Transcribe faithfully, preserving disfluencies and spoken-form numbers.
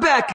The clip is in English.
Back.